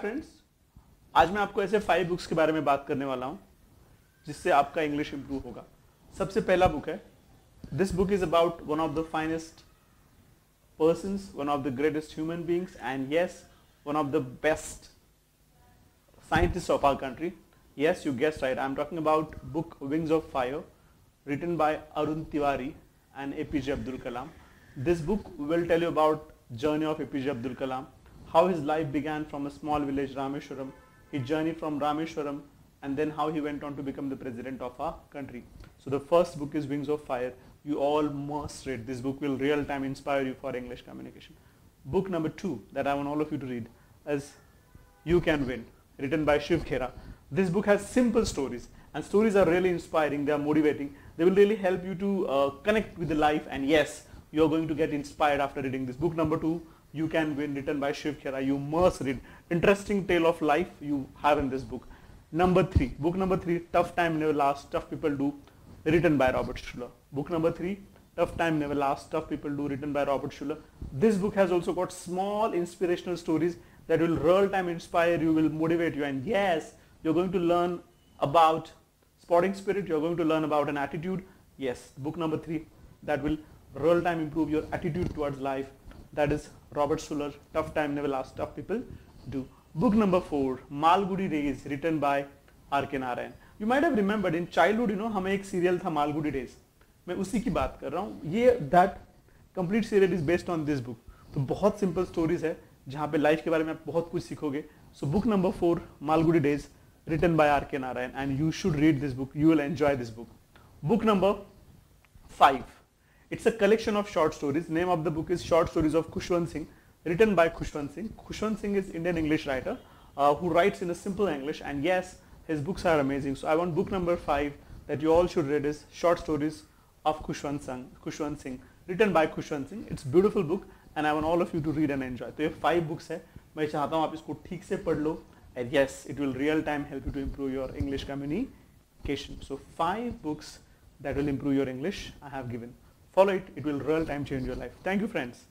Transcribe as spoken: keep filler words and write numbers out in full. Friends, आज मैं आपको ऐसे फाइव बुक्स के बारे में बात करने वाला हूँ जिससे आपका इंग्लिश इम्प्रूव होगा। सबसे पहला बुक है, this book is about one of the finest persons, one of the greatest human beings and yes one of the best scientist of our country. Yes, you guessed right, I am talking about book wings of fire, written by Arun Tiwari and A P J Abdul Kalam. This book will tell you about journey of A P J Abdul Kalam, how his life began from a small village, Rameswaram, his journey from Rameswaram, and then how he went on to become the president of our country. So the first book is Wings of Fire. You all must read. This book will real time inspire you for English communication. Book number two that I want all of you to read is You Can Win, written by Shiv Khera. This book has simple stories, and stories are really inspiring. They are motivating. They will really help you to uh, connect with the life, and yes, you are going to get inspired after reading this book. Number two, You Can Win, written by Shiv Khera. You must read. Interesting tale of life you have in this book. Number three, book number three, Tough Time Never Last, Tough People Do, written by Robert Schuller. Book number three, Tough Time Never Last, Tough People Do, written by Robert Schuller. This book has also got small inspirational stories that will real time inspire you, will motivate you, and yes, you are going to learn about sporting spirit. You are going to learn about an attitude. Yes, book number three that will real time improve your attitude towards life, that is Robert Schuller, Tough Time Never Last, Tough People Do. Book number four, Malgudi Days, written by R K Narayan. You might have remembered in childhood, you know, हमें एक serial था Malgudi Days, मैं उसी की बात कर रहा हूँ। ये that complete serial is based on this book. तो बहुत simple stories है जहाँ पे life के बारे में आप बहुत कुछ सीखोगे। So book number four, Malgudi Days, written by R K Narayan, and you should read this book. You will enjoy this book. Book number five. It's a collection of short stories. Name of the book is Short Stories of Khushwant Singh, written by Khushwant Singh. Khushwant Singh is Indian English writer uh, who writes in a simple English, and yes, his books are amazing. So I want book number five that you all should read is Short Stories of Khushwant Singh, Khushwant Singh, written by Khushwant Singh. It's beautiful book, and I want all of you to read and enjoy. तो ये five books है, मैं चाहता हूँ आप इसको ठीक से पढ़ लो, and yes, it will real time help you to improve your English communication. So five books that will improve your English I have given. Follow it, it will real time change your life. Thank you, friends.